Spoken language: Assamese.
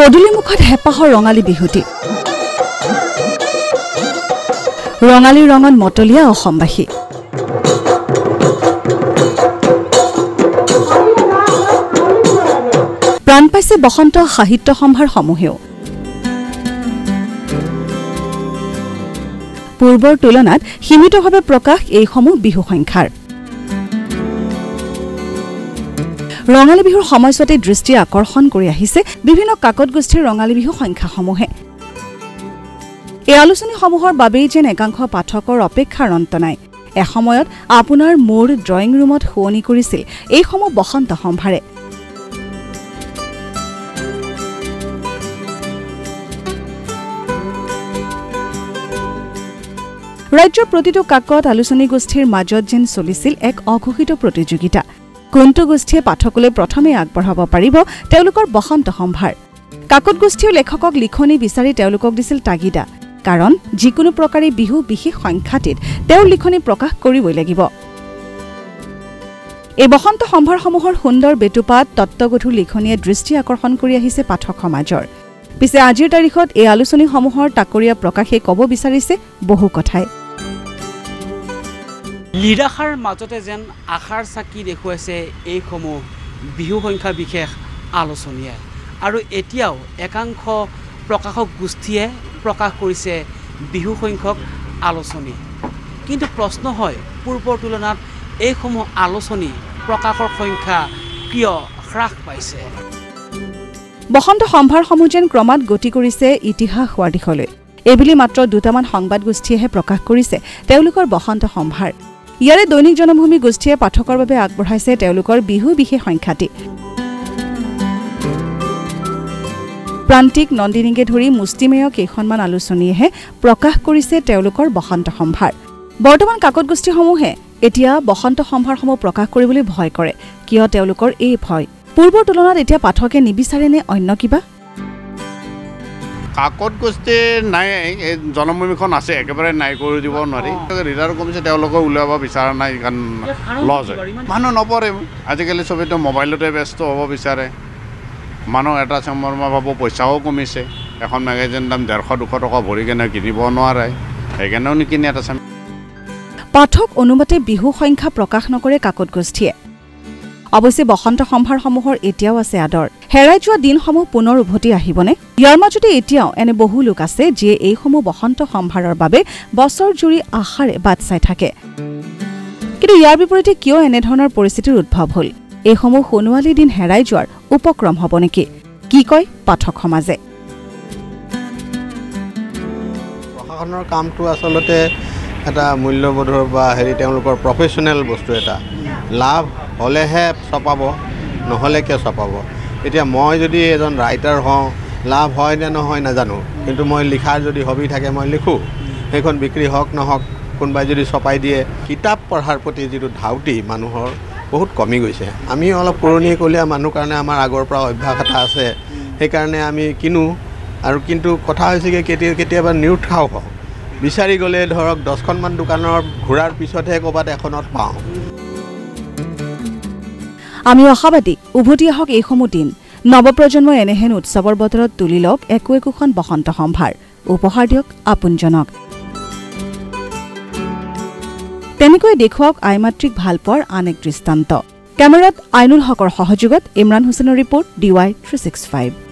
পদুলি মুখত হেপাহৰ ৰঙালী বিহুটি ৰঙালী ৰঙত মতলিয়া অসমবাসী প্ৰাণ পাইছে বসন্ত সাহিত্য সম্ভাৰ সমূহেও পূৰ্বৰ তুলনাত সীমিতভাৱে প্ৰকাশ এই সমূহ বিহু সংখ্যাৰ ৰঙালী বিহুৰ সময়ছোৱাতে দৃষ্টি আকৰ্ষণ কৰি আহিছে বিভিন্ন কাকত গোষ্ঠীৰ ৰঙালী বিহু সংখ্যা সমূহে এই আলোচনী সমূহৰ বাবেই যেন একাংশ পাঠকৰ অপেক্ষাৰ অন্ত নাই এসময়ত আপোনাৰ মোৰ ড্ৰয়িং ৰুমত শুৱনি কৰিছিল এই সমূহ বসন্ত সম্ভাৰে ৰাজ্যৰ প্ৰতিটো কাকত আলোচনী গোষ্ঠীৰ মাজত যেন চলিছিল এক অঘোষিত প্ৰতিযোগিতা কোনটো গোষ্ঠীয়ে পাঠকলে প্ৰথমে আগবঢ়াব পাৰিব তেওঁলোকৰ বসন্ত সম্ভাৰ কাকত গোষ্ঠীৰ লেখকক লিখনি বিচাৰি তেওঁলোকক দিছিল তাগিদা কাৰণ যিকোনো প্ৰকাৰে বিহু বিশেষ সংখ্যাটিত তেওঁ লিখনি প্ৰকাশ কৰিবই লাগিব এই বসন্ত সম্ভাৰ সমূহৰ সুন্দৰ বেটুপাত তত্ত্বগধুৰ লিখনিয়ে দৃষ্টি আকৰ্ষণ কৰি আহিছে পাঠক সমাজৰ পিছে আজিৰ তাৰিখত এই আলোচনী সমূহৰ তাকৰিয়া প্ৰকাশে ক'ব বিচাৰিছে বহু কথাই নিৰাশাৰ মাজতে যেন আশাৰ চাকি দেখুৱাইছে এইসমূহ বিহু সংখ্যা বিশেষ আলোচনীয়ে আৰু এতিয়াও একাংশ প্ৰকাশক গোষ্ঠীয়ে প্ৰকাশ কৰিছে বিহু সংখ্যক আলোচনী কিন্তু প্ৰশ্ন হয় পূৰ্বৰ তুলনাত এইসমূহ আলোচনী প্ৰকাশৰ সংখ্যা কিয় হ্ৰাস পাইছে বসন্ত সম্ভাৰসমূহ যেন ক্ৰমাৎ গতি কৰিছে ইতিহাস হোৱাৰ দিশলৈ এইবুলি মাত্ৰ দুটামান সংবাদ গোষ্ঠীয়েহে প্ৰকাশ কৰিছে তেওঁলোকৰ বসন্ত সম্ভাৰ ইয়াৰে দৈনিক জনভূমি গোষ্ঠীয়ে পাঠকৰ বাবে আগবঢ়াইছে তেওঁলোকৰ বিহু বিশেষ সংখ্যাটি প্ৰান্তিক নন্দিনীকে ধৰি মুষ্টিমেয় কেইখনমান আলোচনীয়েহে প্ৰকাশ কৰিছে তেওঁলোকৰ বসন্ত সম্ভাৰ বৰ্তমান কাকত গোষ্ঠীসমূহে এতিয়া বসন্ত সম্ভাৰসমূহ প্ৰকাশ কৰিবলৈ ভয় কৰে কিয় তেওঁলোকৰ এই ভয় পূৰ্বৰ তুলনাত এতিয়া পাঠকে নিবিচাৰেনে অন্য কিবা কাকত গোষ্ঠীৰ নাই জনভূমিখন আছে একেবাৰে নাই কৰি দিব নোৱাৰি ৰিডাৰ কমিছে তেওঁলোকে ওলাব বিচৰা নাই কাৰণ লজ হয় মানুহ নপৰে আজিকালি চবেতো মোবাইলতে ব্যস্ত হ'ব বিচাৰে মানুহ এটা চম্বৰ ভাব পইচাও কমিছে এখন মেগাজিন দাম ১৫০-২০০ টকা ভৰি কেনে কিনিব নোৱাৰে সেইকাৰণেও নিকিনে এটা পাঠক অনুমতে বিহু সংখ্যা প্ৰকাশ নকৰে কাকত গোষ্ঠীয়ে অৱশ্যে বসন্ত সম্ভাৰসমূহৰ এতিয়াও আছে আদৰ হেৰাই যোৱা দিনসমূহ পুনৰ উভতি আহিবনে ইয়াৰ মাজতে এতিয়াও এনে বহু লোক আছে যিয়ে এইসমূহ বসন্ত সম্ভাৰৰ বাবে বছৰ জুৰি আশাৰে বাট চাই থাকে কিন্তু ইয়াৰ বিপৰীতে কিয় এনেধৰণৰ পৰিস্থিতিৰ উদ্ভৱ হ'ল এইসমূহ সোণোৱালী দিন হেৰাই যোৱাৰ উপক্ৰম হ'ব নেকি কি কয় পাঠক সমাজে প্ৰশাসনৰ কামটো আচলতে এটা মূল্যবোধৰ বা তেওঁলোকৰ প্ৰফেচনেল বস্তু এটা লাভ হলেহে চপাব নহ'লে কিয় চপাব এতিয়া মই যদি এজন ৰাইটাৰ হওঁ লাভ হয় নে নহয় নাজানো কিন্তু মই লিখাৰ যদি হবি থাকে মই লিখোঁ সেইখন বিক্ৰী হওক নহওক কোনোবাই যদি চপাই দিয়ে কিতাপ পঢ়াৰ প্ৰতি যিটো ধাউতি মানুহৰ বহুত কমি গৈছে আমি অলপ পুৰণিকলীয়া মানুহ কাৰণে আমাৰ আগৰ পৰা অভ্যাস এটা আছে সেইকাৰণে আমি কিনো আৰু কিন্তু কথা হৈছে কেতিয়াবা নিৰুৎসাহ হওঁ বিচাৰি গ'লে ধৰক ১০খনমান দোকানৰ ঘূৰাৰ পিছতহে ক'ৰবাত এখনত পাওঁ আমি আশাবাদী উভতি আহক এইসমূহ দিন নৱপ্ৰজন্মই এনেহেন উৎসৱৰ বতৰত তুলি লওক একো একোখন বসন্ত সম্ভাৰ উপহাৰ দিয়ক আপোনজনক তেনেকৈ দেখুৱাওক আই মাতৃক ভাল পোৱাৰ আন এক দৃষ্টান্ত কেমেৰাত আইনুল হকৰ সহযোগত ইমৰাণ হুছেইনৰ ৰিপৰ্ট DY365